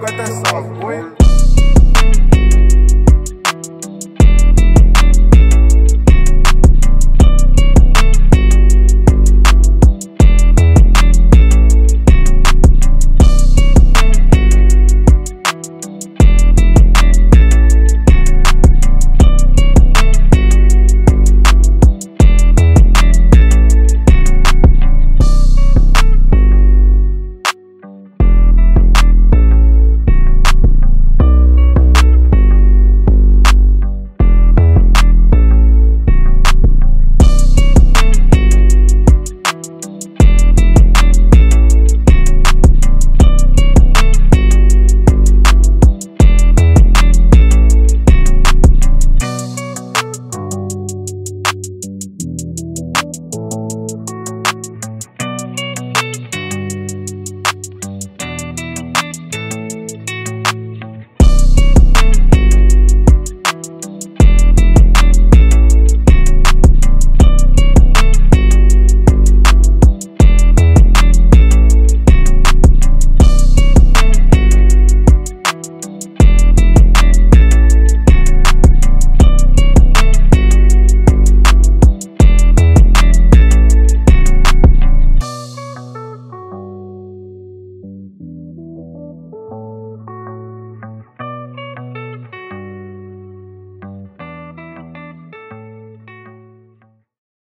got that sauce, boy.